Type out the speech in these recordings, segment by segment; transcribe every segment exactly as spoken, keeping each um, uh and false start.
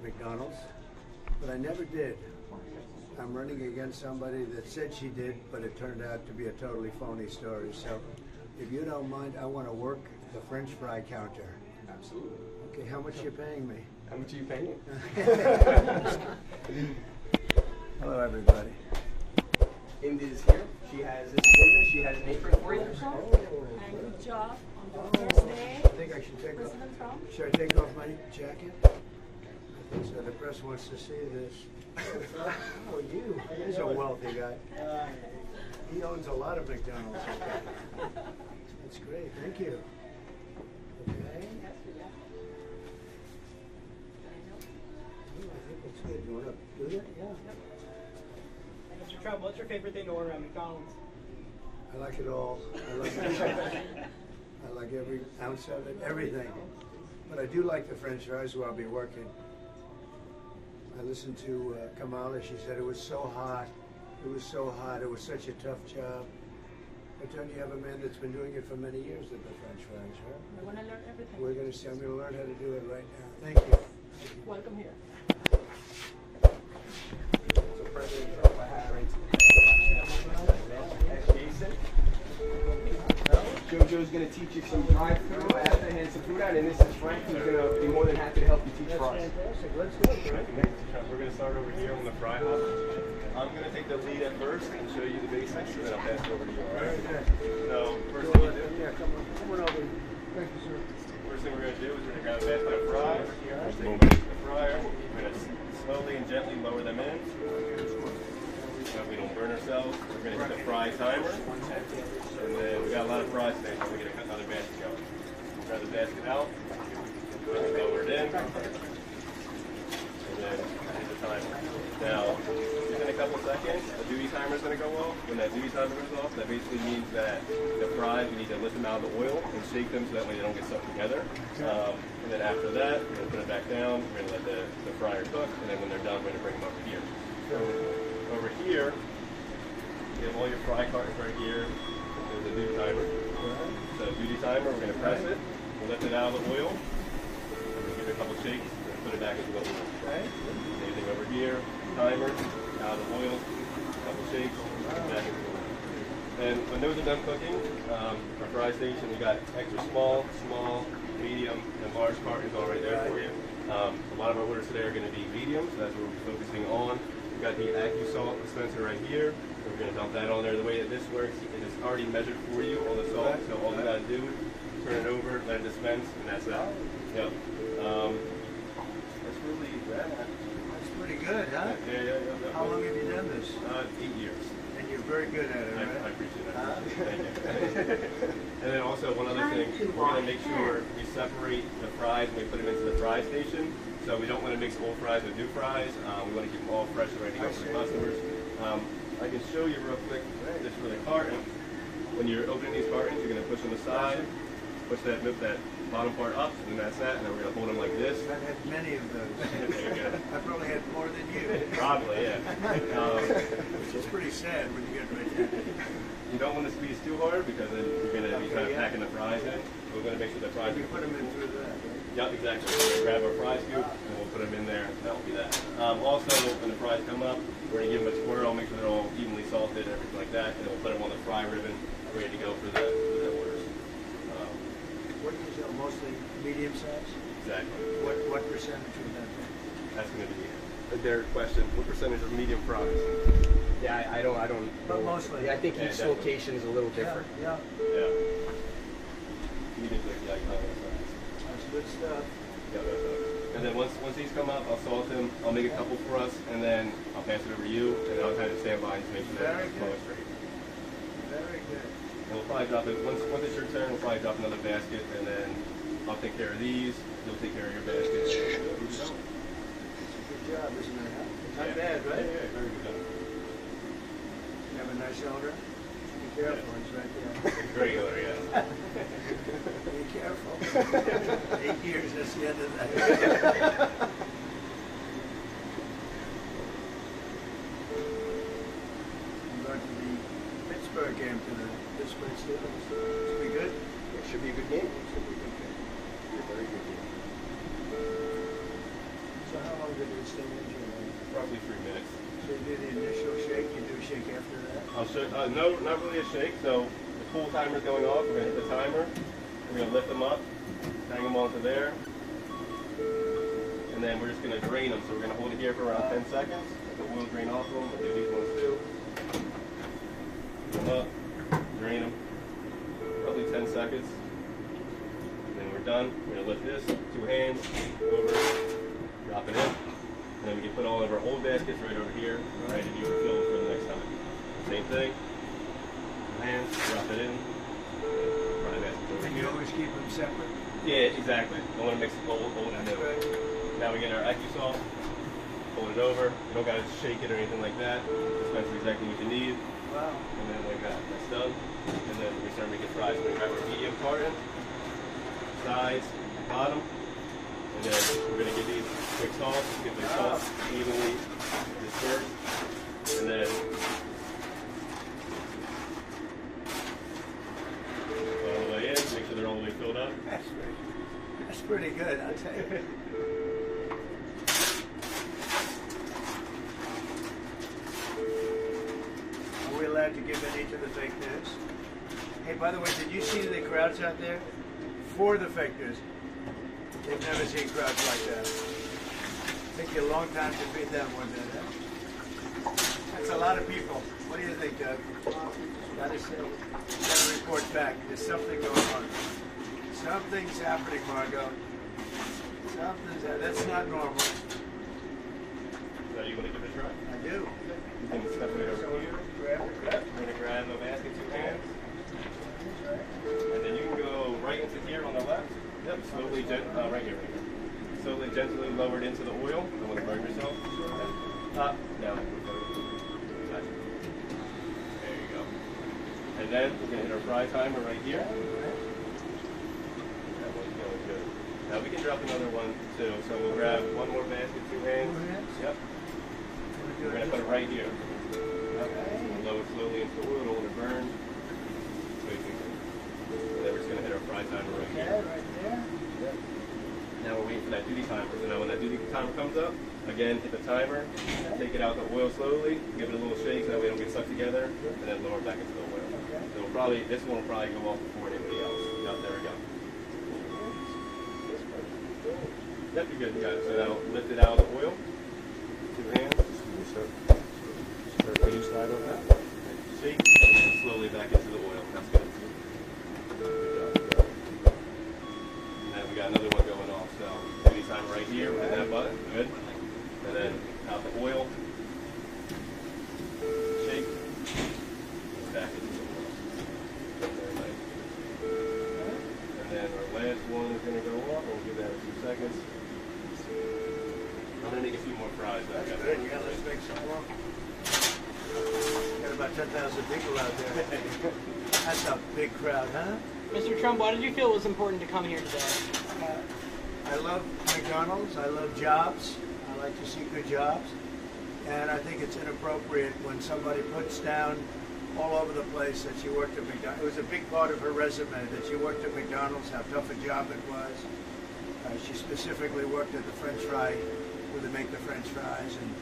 at McDonald's, but I never did. I'm running against somebody that said she did, but it turned out to be a totally phony story. So if you don't mind, I want to work the French fry counter. Absolutely. Okay, how much are you paying me? How much are you paying me? Hello, everybody. Indy is here. She has this dinner. She has an apron for you. And good job on the first day. I think I should take President off. Trump. Should I take off my jacket? I think so. The press wants to see this. Oh, you. He's a wealthy guy. Uh, he owns a lot of McDonald's. That's great. Thank you. Okay. I think it's good. You want to do that? Yeah. Mister Trump, what's your favorite thing to order at McDonald's? I like it all. I like, I like every ounce of it, everything. But I do like the French fries where I'll be working. I listened to uh, Kamala. She said it was so hot. It was so hot. It was such a tough job. I tell you, you have a man that's been doing it for many years at the French fries, right? I want to learn everything. We're going to see. I'm going to learn how to do it right now. Thank you. Welcome here. So President Trump, I have That's Jason. JoJo's going to teach you some drive-thru after I hand some food out, and this is Frank, who's going to be more than happy to help you teach fries. That's fantastic. Let's go. We're going to start over here on the fry house. I'm going to take the lead at first and show you the basics, and then I'll pass it over to you, all right? So, first thing we're going to do, first thing we're going to do is we're going to grab a basket of fries. First thing we're going to take the fryer. We're going to slowly and gently lower them in. So we don't burn ourselves. We're going to hit the fry timer. And then we got a lot of fries today, so we're going to cut another basket out. Grab the basket out, lower it in, and then hit the timer. Now, within a couple seconds, the duty timer is going to go off. When that duty timer goes off, that basically means that the fries, we need to lift them out of the oil and shake them so that way they don't get stuck together. Um, and then after that, we're going to put it back down, we're going to let the, the fryer cook, and then when they're done, we're going to bring them over here. So over here, you have all your fry cartons right here. There's a duty timer. So duty timer, we're going to press it, we'll lift it out of the oil, we're going to give it a couple shakes, and put it back into the oil. Okay. Same thing over here, timer, out of the oil, a couple shakes, back into the oil. And when those are done cooking, um, our fry station, we got extra small, small, medium, and large cartons all right there for you. Um, a lot of our orders today are going to be medium, so that's what we're focusing on. We've got the AccuSalt dispenser right here. We're going to dump that on there. The way that this works, it is already measured for you, all the salt. So all you got to do, turn it over, let it dispense, and that's that. Yep. Um, that's really bad. That's pretty good, huh? Yeah, yeah, yeah. yeah How long have you done this? Uh, eight years. And you're very good at it, right? I, I appreciate it. Uh, Thank you. And then also one other thing, we're going to make sure we separate the fries when we put them into the fry station. So we don't want to mix old fries with new fries. Um, we want to keep them all fresh and ready to go for the customers. Um, I can show you real quick just for the carton. When you're opening these cartons, you're going to push on the side, push that lift that bottom part up, and then that's that, and then we're going to hold them like this. I've had many of those. There you go. I probably had more than you. Probably, yeah. Um, Which is pretty sad when you get right there. You don't want to squeeze too hard because then you're going to be okay, kind of yeah. packing the fries in. We're going to make sure the fries you are put them in through that. Yep, exactly. We're going to grab our fry scoop and we'll put them in there. That will be that. Um, also, when the fries come up, we're going to give them a swirl, make sure they're all evenly salted, everything like that, and then we'll put them on the fry ribbon, ready to go for the, for the orders. Um, what do you sell? Mostly medium size? Exactly. What what percentage would that be? That's going to be a Derek question. What percentage of medium fries? Yeah, I, I don't, I don't. But mostly. Yeah, I think yeah, each definitely. location is a little different. Yeah. Yeah. yeah. Medium, yeah, that's good stuff. Yeah, that's good. And then once once these come up, I'll salt them. I'll make a couple for us, and then I'll pass it over to you, and I'll kind of stand by and make sure that it's flowing straight. Very good. And we'll probably drop it once once it's your turn. We'll probably drop another basket, and then I'll take care of these. You'll take care of your basket. That's a good job, isn't it? It's not yeah. bad, right? Yeah, yeah, very good. Have a nice order. Be careful, it's right there. Great order, yeah. Be careful. Eight years, that's the end of that. I'm going to the Pittsburgh game tonight. Pittsburgh Steelers. Should be good? It should be a good game. It should be a good game. It'll be a very good game. So how long long did it stay in Germany? Probably three minutes. So you do the initial shake, you do a shake after that? I'll shake, uh, no, not really a shake. So the cool timer's going off. We're going to hit the timer. We're going to lift them up, hang them onto there. And then we're just going to drain them. So we're going to hold it here for around ten seconds. The oil drain off of them. We'll do these ones too. Put them up, drain them. Probably ten seconds. And then we're done. We're going to lift this, two hands, over, drop it in. And then we can put all of our old baskets right over here, ready to be refilled for the next time. Same thing. Two hands, drop it in. Fry the baskets over here. And you always keep them separate? Yeah, exactly. Don't want to mix the old, old and new. Now we get our Ecusalt, fold it over. You don't gotta shake it or anything like that. Dispense exactly what you need. Wow. And then like that, that's done. And then we start making fries. We grab our medium carton, size, bottom. And then we're gonna get these quick sauce, get the sauce evenly dispersed. And then all the way in, make sure they're all the way filled up. That's pretty, that's pretty good, I'll tell you. To give any to the fake news. Hey, by the way, did you see the crowds out there for the fake news? They've never seen crowds like that. It took you a long time to beat that one. That's a lot of people. What do you think, Doug? Gotta say, gotta report back. There's something going on. Something's happening, Margo. Something's happening. That's not normal. So you want to give it a try? I do. You think it's definitely over here? Grab it, grab it. We're going to grab a basket, two hands. And then you can go right into here on the left. Yep, slowly, gen uh, right here, right here. Slowly, gently lowered into the oil. Don't want to burn yourself. Up, down. There you go. And then we're going to hit our fry timer right here. That one's going good. Now we can drop another one too. So we'll grab one more basket, two hands. Yep. We're going to put it right here. Okay. Lower slowly into the oil, don't want to burn. So then we're just going to hit our fry timer right here. Yeah, right there. Yep. Now we're waiting for that duty timer. So now when that duty timer comes up, again, hit the timer, okay. Take it out the oil slowly, give it a little shake so that we don't get stuck together, and then lower back into the oil. Okay. So we'll probably, this one will probably go off before anybody else. Yep, there we go. Yep, you're good, guys. So now lift it out of the oil. Two hands. Can you slide on that? Shake, and then slowly back into the oil. That's good. Good job. And then we got another one going off. So duty timer right here with that button. Good. And then out the oil. Shake. And back into the oil. Very nice. And then our last one is going to go off. We'll give that a few seconds. I'm going to make a few more fries. That's good. You got to make some more. Got about ten thousand people out there. That's a big crowd, huh? Mister Trump, why did you feel it was important to come here today? Uh, I love McDonald's. I love jobs. I like to see good jobs. And I think it's inappropriate when somebody puts down all over the place that she worked at McDonald's. It was a big part of her resume that she worked at McDonald's, how tough a job it was. Uh, she specifically worked at the French fry, where they make the French fries. And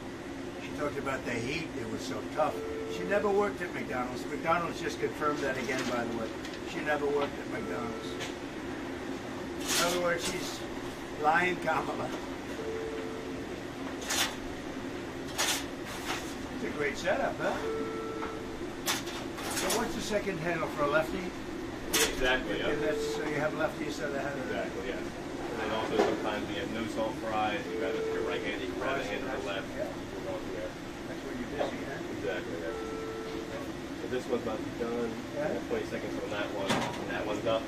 talked about the heat, it was so tough. She never worked at McDonald's. McDonald's just confirmed that again, by the way. She never worked at McDonald's. In other words, she's lying, Kamala. It's a great setup, huh? So what's the second handle for a lefty? Exactly, yeah. That's, so you have lefties that have it. Exactly, yeah. And then also sometimes we have no salt fries. You got your right hand, you can grab the hand to the left. Yeah. Exactly. So this one's about to be done. Yeah. twenty seconds on that one. And that one's up.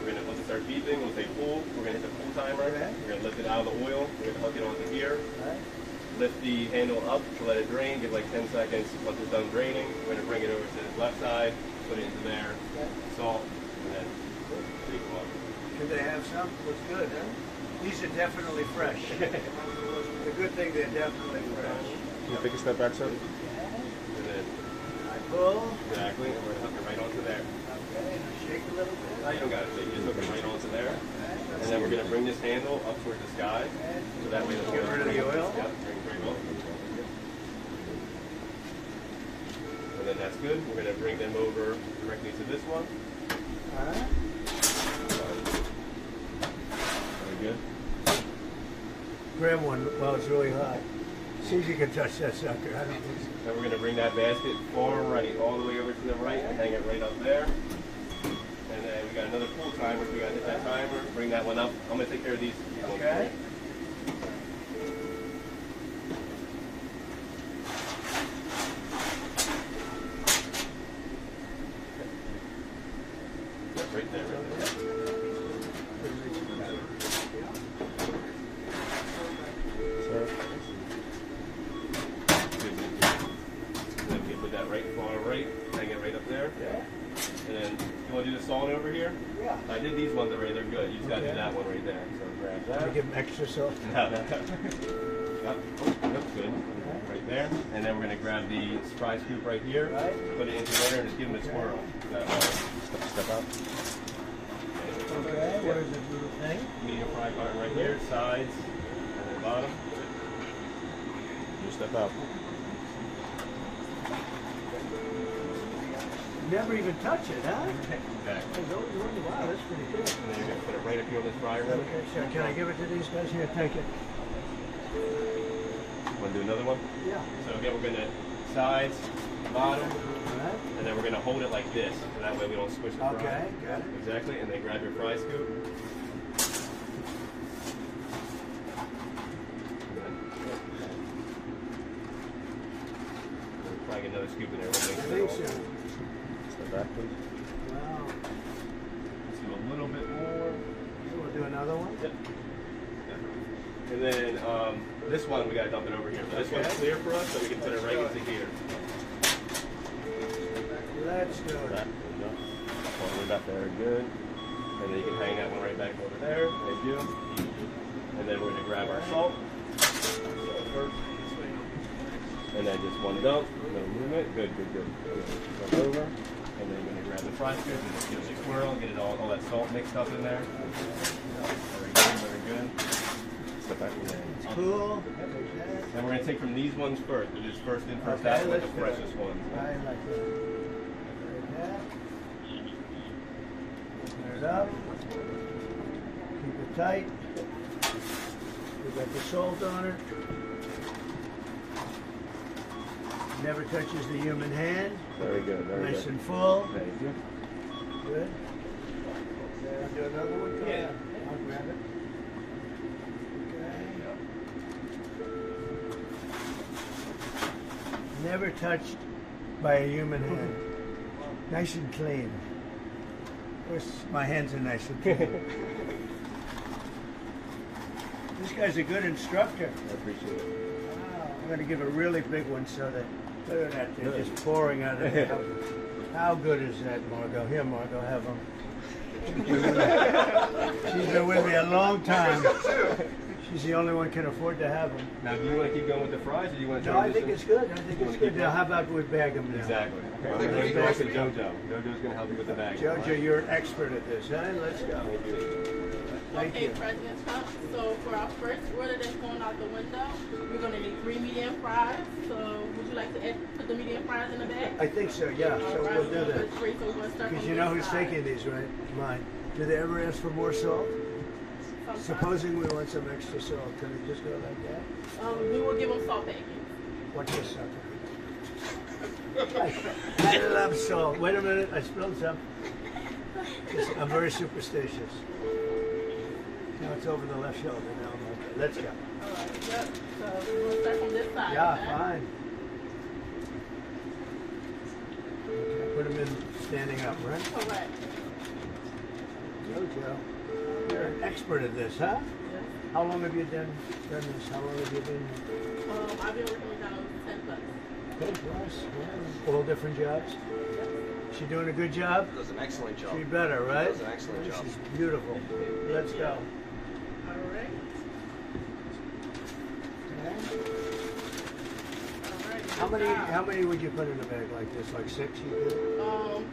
We're going to, once it starts beeping, we'll say pull. We're going to hit the pull timer. Yeah. We're going to lift it out of the oil. We're going to hook it onto here. Right. Lift the handle up to let it drain. Give like ten seconds. Once it's done draining, we're going to bring it over to the left side. Put it into there. Yeah. Salt. And then take it off. Could they have some? Looks good, huh? These are definitely fresh. The good thing, they're definitely fresh. Can you take a step back, sir? Exactly, and we're going to hook it right onto there. Okay, shake a little bit. No, you don't got to shake, just hook it right onto there. And then we're going to bring this handle up towards the sky. So that way, the oil. Get rid of the oil. Yep. good. We're going to bring them over directly to this one. All right. Very good. Grab one while it's really hot. See if you can touch that sucker. I don't think so. Now we're going to bring that basket far right, all the way over to the right, and hang it right up there. And then we got another pool timer. So we got to hit that timer. Bring that one up. I'm going to take care of these. Okay. Right there, right there. Then you can put that right far right, hang it right up there. Yeah. And then you want to do the salt over here? Yeah. I did these ones already, they're good. You just okay. Gotta do that one right there. So grab that. Can we give them extra salt? No, no. Yep. Oh, that's good. Right there. And then we're gonna grab the fry scoop right here, right. Put it into there and just give them a twirl. Okay. So, step up. Okay, where's this little thing? Medium fry button right here, sides, and the bottom. You step up. Never even touch it, huh? Exactly. Wow, that's pretty good. And then you're going to put it right up here on this fryer. Okay, so can I give it to these guys here? Take it. Want to do another one? Yeah. So again, we're going to sides, bottom. And then we're going to hold it like this, so that way we don't squish the okay, fry. Okay, got it. Exactly, and then grab your fry scoop. We'll probably get another scoop in there. We'll make sure. Step back, please. Wow. Let's do a little bit more. You want to do another one? Yep. Yeah. And then um, this one, we got to dump it over here. So okay. This one's clear for us, so we can put it right into here. Let's do it. Back, no. All the way back there, good. And then you can hang that one right back over there. Thank you. And then we're going to grab our salt. And then just one dump. No movement. Good, good, good. Dump over. And then you're going to grab the fry scoop and just give it a swirl. Get it all, all that salt mixed up in there. Very good, very good. Step back from there. Cool. And we're going to take from these ones first. We'll just first in, first out, with the freshest ones. I like that. Up. Keep it tight. We've got the salt on it. Never touches the human hand. Very good. Very nice good. And full. Thank you. Good. Uh, do another one. Come yeah. On. I'll grab it. Okay. Never touched by a human hand. Nice and clean. Of course, my hands are nice and clean. This guy's a good instructor. I appreciate it. Wow. I'm going to give a really big one so that, look at that, they're good. Just pouring out of it. How, how good is that, Margot? Here, Margot, have them. She's been with me a long time. She's the only one can afford to have them. Now, do you want to keep going with the fries, or do you want to? No, I think it's good. I think it's good. Now, how about we bag them now? Exactly. Okay. Well, let's go back to JoJo. JoJo's going to help you with the bag. JoJo, right? You're an expert at this, huh? Let's go. Thank okay, you. President Trump. So for our first order that's going out the window, we're going to need three medium fries. So would you like to add, put the medium fries in the bag? I think so. Yeah. So we'll do that. Because you know who's taking these, right? Mine. Do they ever ask for more salt? Sometimes. Supposing we want some extra salt, can it just go like that? Um, we will give them salt packets. Watch this sucker. I, I love salt. Wait a minute, I spilled some. I'm very superstitious. Now it's over the left shoulder. Now I'm okay. Let's go. All right, yep. So we will start from this side. Yeah, right? Fine. Okay, put them in standing up, right? Correct. JoJo. You're an expert at this, huh? Yes. How long have you done, done this? How long have you been here? Um, I've been working with Donald ten plus. ten plus? All different jobs? Yes. She doing a good job? Does an excellent job. She better, right? Does an excellent this job. This is beautiful. Let's go. All right. Okay. All right. How many, how many would you put in a bag like this? Like six, you did? Um.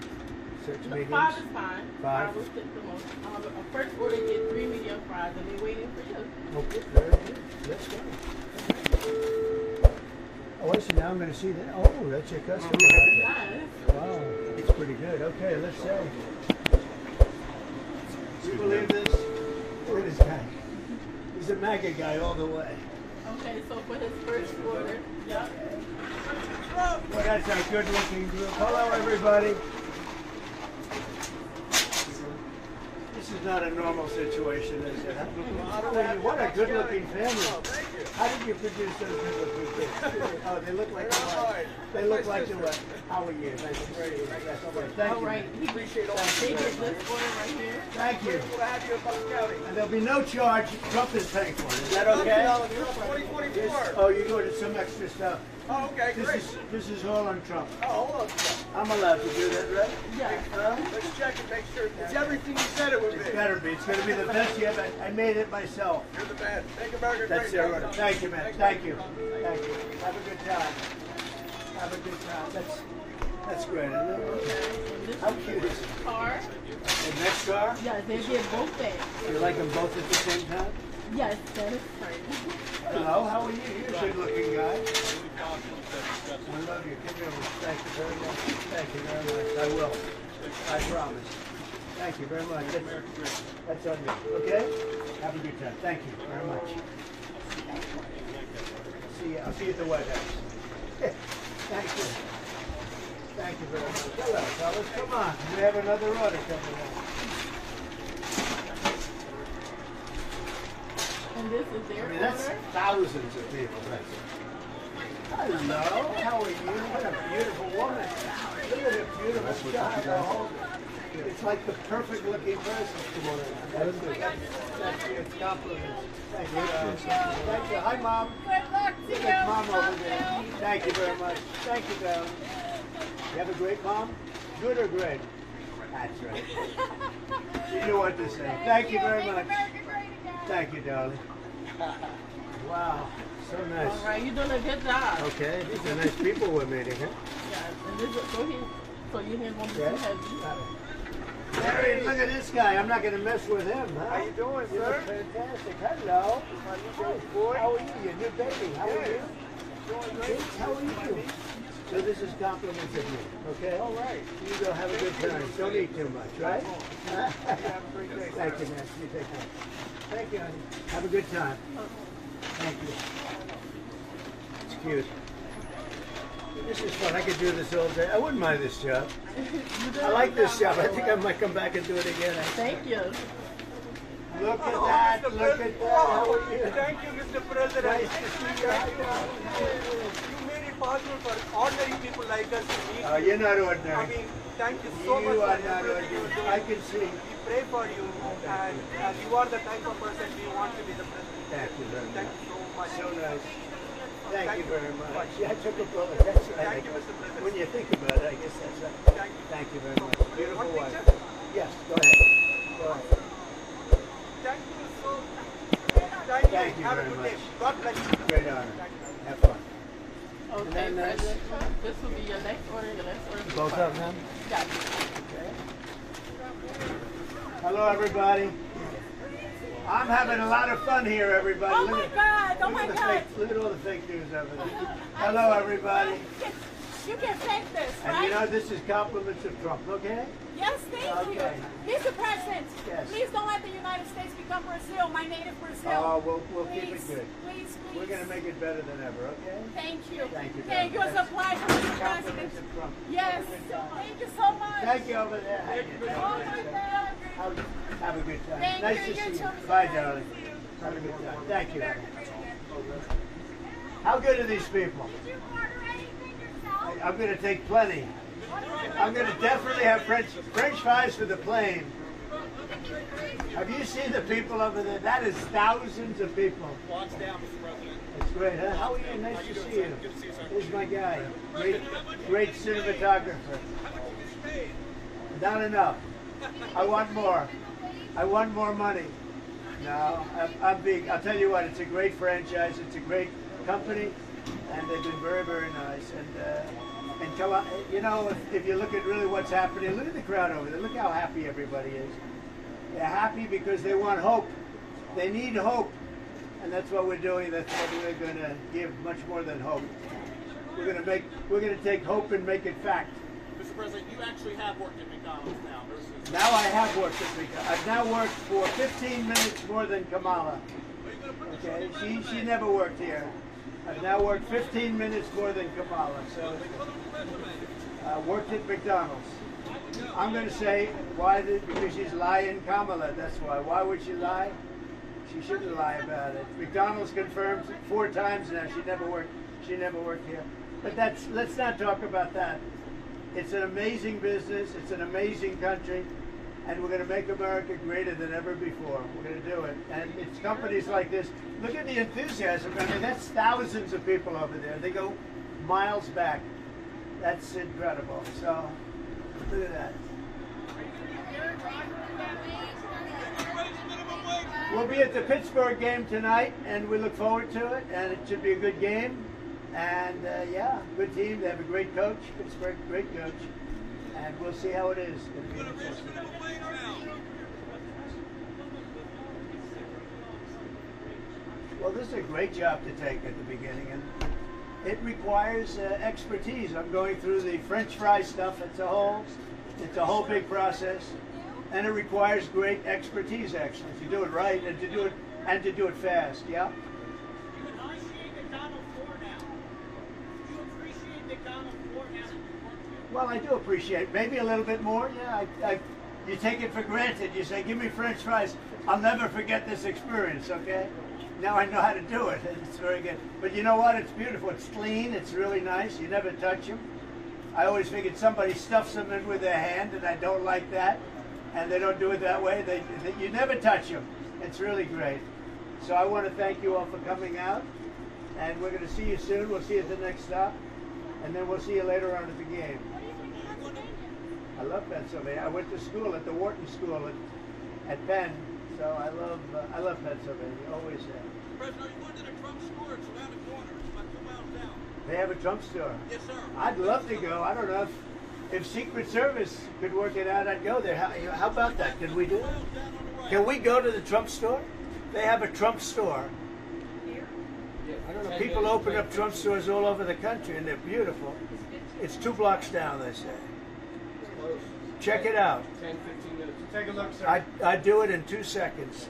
Six mediums? Five is fine. Five. I will stick the most. Um, first order, get three medium fries, and we're waiting for you. Okay, very good. Let's go. this, and now I'm going to see that. Oh, that's a custom. Wow, it's pretty good. Okay, let's say. Do you believe this? Look at this guy. He's a MAGA guy all the way. Okay, so for his first order, yeah. Well, that's a good-looking group. Hello, everybody. This is not a normal situation, is it? What a good-looking family. How did you produce those people? Oh, they look like your wife. They look like your wife. How are you? Nice to meet you. Thank you. All right. We appreciate all the people. Thank you. And there'll be no charge. Trump is paying for it. Is that okay? twenty twenty-four. Oh, you're going to some extra stuff. Oh, okay, this great. Is, this is all on Trump. Oh, hold on. I'm allowed to do that, right? Yeah. Uh, Let's check and make sure it's everything you said it would be. It better be. It's going to be the best you ever. I made it myself. You're the best. Thank you, America. That's great it. Thank you, man. Thank you. Thank you. Have a good time. Have a good time. That's that's great. I love How cute is it? Car. The next car? Yeah, they get both things. You like them both at the same time? Yes, that is right. Hello, how are you? You're a good-looking guy. I love you. Give me a respect. Very much. Thank you very much. I will. I promise. Thank you very much. That's, that's on me. Okay? Have a good time. Thank you very much. See you. I'll see you at the White House. Thank you. Thank you very much. Hello, fellas. Come on. We have another order coming up. And this is their I mean, that's order? Thousands of people. Hello, how are you? What a beautiful woman. Look at a beautiful child. It's like the perfect looking person. That's good. Thank you. It's compliments. Thank you. Thank you. Hi, Mom. Good luck to you. Mom over there. Thank you very much. Thank you, Bill. You have a great mom? Good or great? That's right. You know what to say. Thank you very much. Thank you, darling. Wow, so nice. All right, you're doing a good job. Okay, these are nice people we're meeting, huh? Yes, and this is, go ahead. So your hand won't be too heavy. Harry, look at this guy. I'm not going to mess with him, huh? How you doing, you sir? Fantastic. Hello. How are you, boy? How are you? Your new baby. How are you? Doing great. How are you? So this is compliments of you, okay? All right. You go have a good time. Don't eat too much, right? Thank you, man. You take care. Thank you, honey. Have a good time. Thank you. It's cute. This is fun. I could do this all day. I wouldn't mind this job. I like this job. I think I might come back and do it again. Thank you. Look at that. Look at that. How are you? Thank you, Mister President. Nice to see you. You made it possible for ordinary people like us to meet. Oh, you're not ordinary. I mean, thank you so much. You are not ordinary. I can see. Pray for you, and uh, you are the type of person we want to be the president. Thank you very much. Thank you so much. So nice. Thank, Thank you very much. much. Yeah, I took a bullet. That's right. Thank you, Mister President. When you think about it, I guess that's right. Thank you. Thank you very much. Beautiful One wife. Picture? Yes, go ahead. Go ahead. Thank you so much. Thank, Thank you, you very much. Day. God bless you. Great honor. Have fun. Okay, nice? This will be your next order, your next order. Both of them? Yeah. Okay. Hello, everybody. I'm having a lot of fun here, everybody. Oh, my God. Oh, my God. Look at all the fake news over there. Hello, everybody. You can fake this, right? And you know, this is compliments of Trump, okay? Yes, thank you. Mister President, please don't let the United States become Brazil, my native Brazil. Oh, we'll keep it good. Please, please. We're going to make it better than ever, okay? Thank you. Thank you. Thank you. It was a pleasure, Mister President. Yes. Thank you so much. Thank you over there. Oh, my God. Have a good time. Thank nice you, to you see you. Bye, darling. Have a good time. Thank you. How good are these people? Did you order anything yourself? I, I'm going to take plenty. I'm going to definitely have French French fries for the plane. Have you seen the people over there? That is thousands of people. Watch down, Mister President. That's great, huh? How are you? Nice to see you. Here's my guy. Great, great cinematographer. Not enough. I want more. I want more money. No, I'm, I'm big. I'll tell you what, it's a great franchise. It's a great company, and they've been very, very nice. And uh, and Kala, you know, if, if you look at really what's happening, look at the crowd over there. Look how happy everybody is. They're happy because they want hope. They need hope, and that's what we're doing. That's what we're going to give, much more than hope. We're going to make, we're going to take hope and make it fact. Mister President, you actually have worked at McDonald's now. Versus now I have worked at McDonald's. I've now worked for fifteen minutes more than Kamala. Okay, she she never worked here. I've now worked fifteen minutes more than Kamala. So I uh, worked at McDonald's. I'm going to say why? Did, because she's lying, Kamala. That's why. Why would she lie? She shouldn't lie about it. McDonald's confirmed four times now she never worked. She never worked here. But that's, let's not talk about that. It's an amazing business. It's an amazing country, and we're going to make America greater than ever before. We're going to do it. And it's companies like this. Look at the enthusiasm. I mean, that's thousands of people over there. They go miles back. That's incredible. So look at that. We'll be at the Pittsburgh game tonight, and we look forward to it. And it should be a good game. And uh, yeah, good team. They have a great coach. Pittsburgh, great coach. And we'll see how it is. Well, this is a great job to take at the beginning, and it requires uh, expertise. I'm going through the French fry stuff. It's a whole, it's a whole big process, and it requires great expertise actually to do it right and to do it and to do it fast. Yeah. Well, I do appreciate it. Maybe a little bit more. Yeah, I, I, you take it for granted. You say, give me French fries. I'll never forget this experience, okay? Now I know how to do it. It's very good. But you know what? It's beautiful. It's clean. It's really nice. You never touch them. I always figured somebody stuffs them in with their hand, and I don't like that. And they don't do it that way. They, they, you never touch them. It's really great. So I want to thank you all for coming out. And we're going to see you soon. We'll see you at the next stop. And then we'll see you later on at the game. I love Pennsylvania. I went to school at the Wharton School at, at Penn, so I love uh, I love Pennsylvania. Always have. President, are you going to the Trump store? It's around the corner. It's about two miles down. They have a Trump store. Yes, sir. I'd love to go. I don't know if, if Secret Service could work it out. I'd go there. How, how about that? Could we do it? Can we go to the Trump store? They have a Trump store. Here. I don't know. People open up Trump stores all over the country, and they're beautiful. It's two blocks down, they say. Check it out. ten, fifteen minutes. Take a look, sir. I, I do it in two seconds.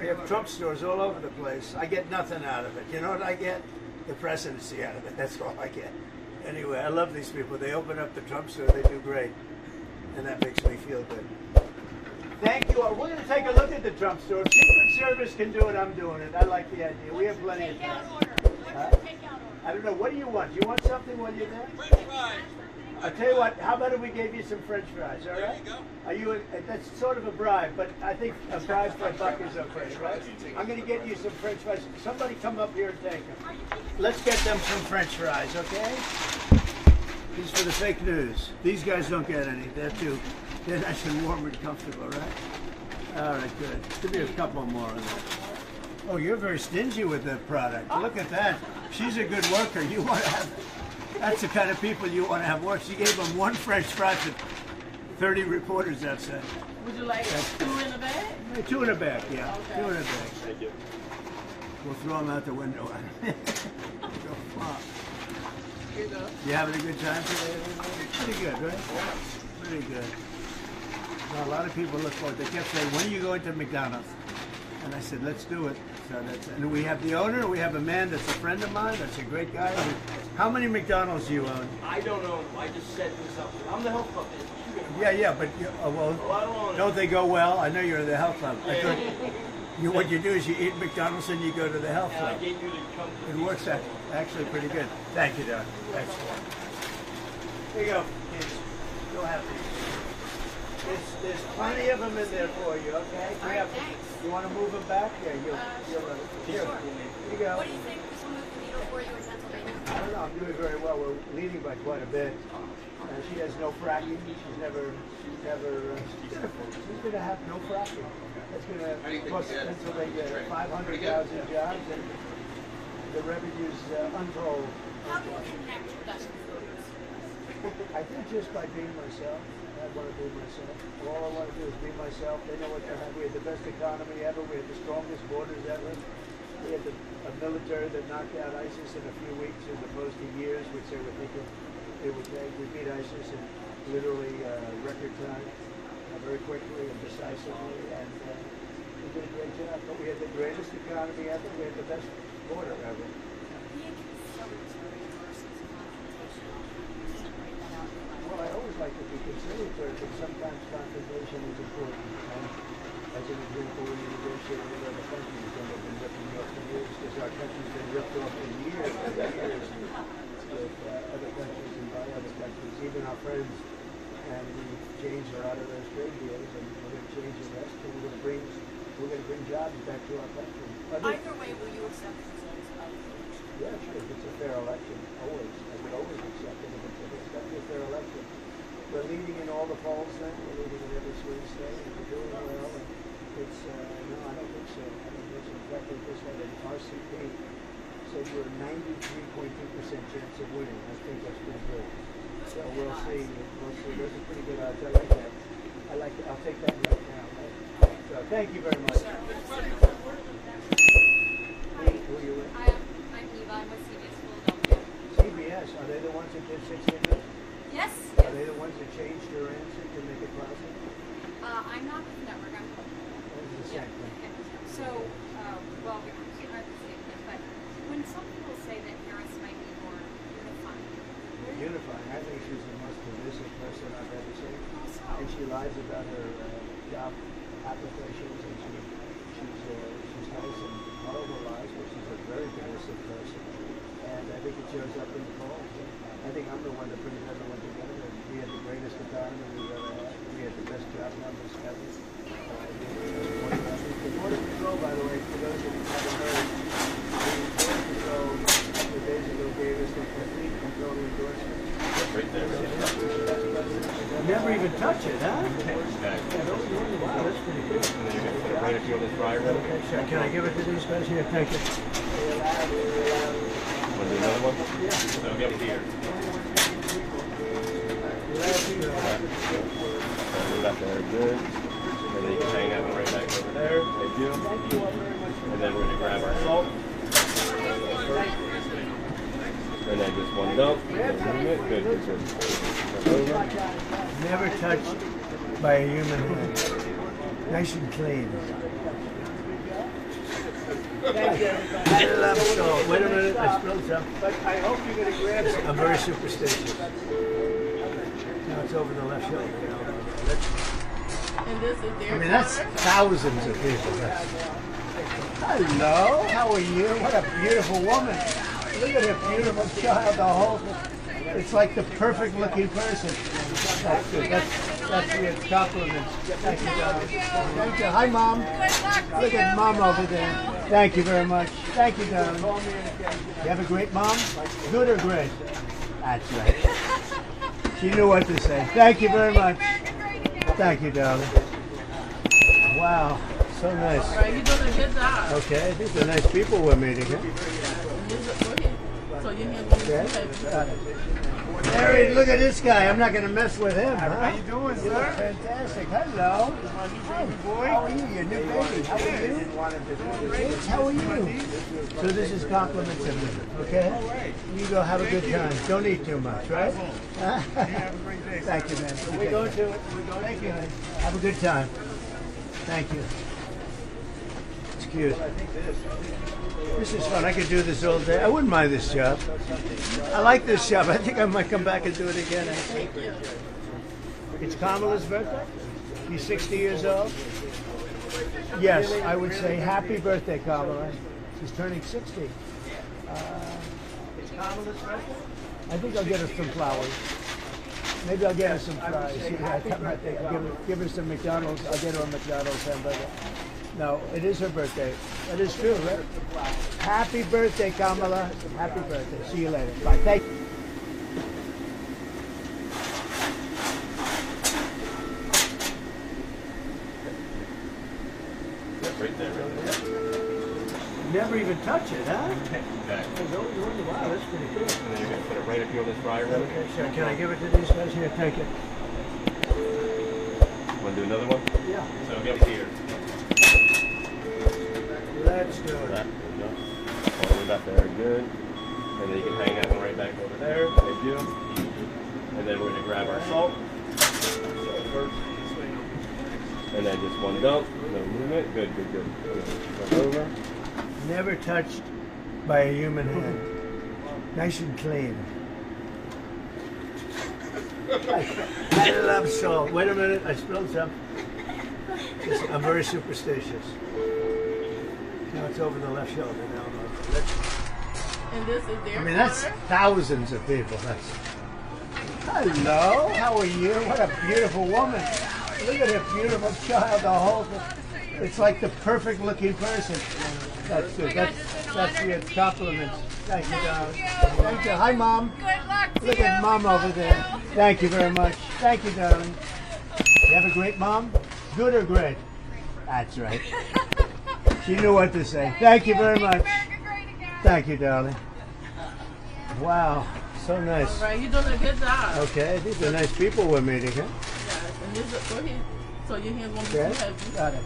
We have Trump stores all over the place. I get nothing out of it. You know what I get? The presidency out of it. That's all I get. Anyway, I love these people. They open up the Trump store. They do great. And that makes me feel good. Thank you all. We're going to take a look at the Trump store. If Secret Service can do it, I'm doing it. I like the idea. We have plenty of time. Huh? I don't know. What do you want? Do you want something while you're there? I'll tell you what, how about if we gave you some French fries, all right? There you go. Are you a, that's sort of a bribe, but I think a bribe for a buck is okay, right? I'm going to get you some French fries. Somebody come up here and take them. Let's get them some French fries, okay? These for the fake news. These guys don't get any. They're too, they're nice and warm and comfortable, right? All right, good. Give me a couple more of that. Oh, you're very stingy with the product. Look at that. She's a good worker. You want to have... That's the kind of people you want to have work. She gave them one French fry to thirty reporters outside. Would you like That's two in a bag? Two in a bag, yeah. Okay. Two in a bag. Thank you. We'll throw them out the window. Here you go. You having a good time today? Pretty good, right? Yeah. Pretty good. Well, a lot of people look forward. They kept saying, when are you going to McDonald's? And I said, let's do it. So that's, and we have the owner. We have a man that's a friend of mine. That's a great guy. How many McDonald's do you own? I don't own. I just set this up. I'm the health club. Yeah, yeah, but you, uh, well, oh, I don't, don't they go well? I know you're the health club. Yeah, I thought, yeah. you, what you do is you eat McDonald's and you go to the health and club. I get you to come to it works out actually pretty good. Thank you, Don. Thanks. Here you go, kids. Go have these. There's, there's plenty of them in there for you. Okay. You, have, you want to move them back? Yeah, you. Uh, you're, you're, sure. Here you go. What do you think this will move the needle for you in Pennsylvania? I don't know, I'm doing very well. We're leading by quite a bit. And she has no fracking. She's never, she's never, uh, she's going to have no fracking. That's going to cost Pennsylvania five hundred thousand jobs, and the revenue's uh, untold. How do you connect with us? I think just by being myself. I want to be myself. All I want to do is be myself. They know what they have. We have the best economy ever. We have the strongest borders ever. we had the, a military that knocked out ISIS in a few weeks as opposed to years, which they were thinking it would take. We beat ISIS in literally uh, record time, uh, very quickly and decisively, and uh, we did a great job. But we had the greatest economy ever. We had the best border ever. Well, I always like to be conciliatory, but sometimes confrontation is important. And as an example, when you negotiate with other countries, and they've been ripping off for years, because our country's been ripped off for years and years with uh, other countries and by other countries, even our friends. And we change are out of those trade deals, and we're going to change the rest, and we're going to bring, we're going to bring jobs back to our country. Other, Either way, will you accept the results of the election? Yeah, sure. If it's a fair election, always. I would always accept it if it's a, it's got to be a fair election. We're leading in all the polls now. We're leading in every swing state, and we're doing well. And it's, uh, no, I don't think so. I don't think so. In fact, I just had an R C P said you're a ninety-three point two percent chance of winning. I think that's pretty good. So we'll see. We'll see. Those are pretty good odds. I like that. I like that. I'll take that right now. So thank you very much. Hi. Who are you with? I am, I'm Eva. I'm with C B S Philadelphia. C B S? Are they the ones that did six minutes? Yes. Are they the ones that changed your answer to make it possible? Uh, I'm not with the network. I'm with the network. Yeah. So, uh, well, we can't understand that, but when some people say that Harris might be more unified, unifying. I think she's the most divisive person I've ever seen. And she lies about her uh, job applications, and she, she's, uh, she's got some horrible lies, but she's a very divisive person. And I think it shows up in the polls. I think I'm the one that brings everyone together. And we had the greatest economy we've ever had. We had the best job numbers ever. The Border Control, by the way, for those of you who haven't heard, the Border Control a couple of days ago gave us the complete control endorsement. Right there. You never even touch it, huh? Exactly. Wow, that's pretty good. And then you're going to put it right if you want to fry real quick. Can I give it to these guys here? Thank you. Want to do another one? Yeah. I'll get it here. Put that there good. And then you can hang that one right back over there. Thank you. Thank you all very much. And then we're going to grab our salt. And then just one dump. Never touched by a human hand. Nice and clean. I love salt. Wait a minute, I spilled something. But I hope you're going to grab it. I'm very superstitious. Now it's over the left shoulder. And this is their I mean, that's thousands of people. That's... Hello, how are you? What a beautiful woman. Look at that beautiful child, the whole, it's like the perfect looking person. That's good, that's, that's a compliment. Thank you, darling. Thank you. Hi, Mom. Look at Mom over there. Thank you very much. Thank you, darling. You have a great Mom? Good or great? That's right. She knew what to say. Thank you very much. Thank you, darling. Wow, so nice. Okay, I think they're nice people we're meeting, huh? Okay. Harry, look at this guy. I'm not going to mess with him. How huh? are you doing, sir? Fantastic. Hello. Hi, boy. How are you? Your new baby. How are you? Great. How are you? So this is compliments of me. Okay? You go have a good time. Don't eat too much, right? Have a great day. Thank you, man. We go to it. Thank you. Have a good time. Thank you. It's cute. This is fun. I could do this all day. I wouldn't mind this job. I like this job. I think I might come back and do it again. It's Kamala's birthday. He's sixty years old. Yes, I would say happy birthday, Kamala. She's turning sixty. Uh, it's Kamala's birthday. I think I'll get her some flowers. Maybe I'll get her some fries. Yeah, give, give her some McDonald's. I'll get her a McDonald's hamburger. No, it is her birthday. That is true, right? Happy birthday, Kamala. Happy birthday. See you later. Bye. Thank you. Right there, right there. Never even touch it, huh? Exactly. Wow, that's pretty good. And then you're going to put it right up here on this fryer. Okay, sure. Can I give it to these guys here? Thank you. Want to do another one? Yeah. So, get it here. Let's do it. stuff that are good, and then you can hang that one right back over there. Thank you. And then we're going to grab our salt. Salt first. And then just one dump, no movement. Good, good, good. Go over. Never touched by a human hand. Nice and clean. I love salt. Wait a minute, I spilled something. I'm very superstitious. Now it's over the left shoulder now. And this is their I mean, that's color? Thousands of people. That's... Hello, how are you? What a beautiful woman. Look at that beautiful child. The whole, it's like the perfect looking person. That's it. That's, that's your compliments. Thank you, darling. Thank you. Hi, Mom. Good luck to you. Look at Mom over there. Thank you very much. Thank you, darling. You have a great Mom? Good or great? That's right. She knew what to say. Thank you very much. Thank you, darling. Wow, so nice. All right, you're doing a good job. Okay, these are nice people we're meeting, huh? Yes, and this is, go ahead. So your hands won't be okay. Too heavy. Got it.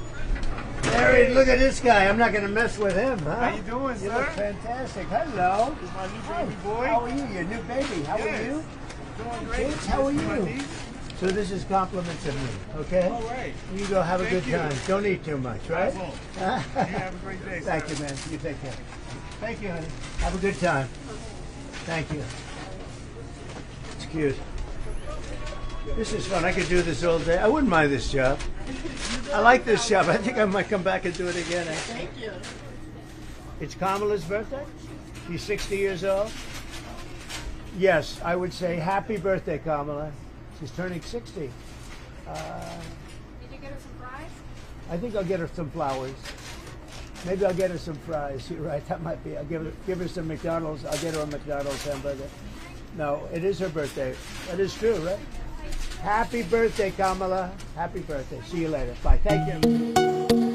Larry, look at this guy. I'm not going to mess with him, huh? How you doing, sir? You look fantastic. Hello. This is my new baby boy. How are you? Your new baby. How yes. are you? Doing great. Kids, how are you? So this is compliments of me, okay? All right. You go have Thank a good you. time. Don't eat too much, right? I won't. You have a great day, Thank sir. you, man. You take care. Thank you, honey. Have a good time. Thank you. It's cute. This is fun. I could do this all day. I wouldn't mind this job. I like this job. I think I might come back and do it again. Actually. Thank you. It's Kamala's birthday? She's sixty years old? Yes, I would say happy birthday, Kamala. She's turning sixty. Uh, Did you get her some fries? I think I'll get her some flowers. Maybe I'll get her some fries. You're right, that might be. I'll give her, give her some McDonald's. I'll get her a McDonald's hamburger. No, it is her birthday. That is true, right? Happy birthday, Kamala. Happy birthday. See you later. Bye. Thank you.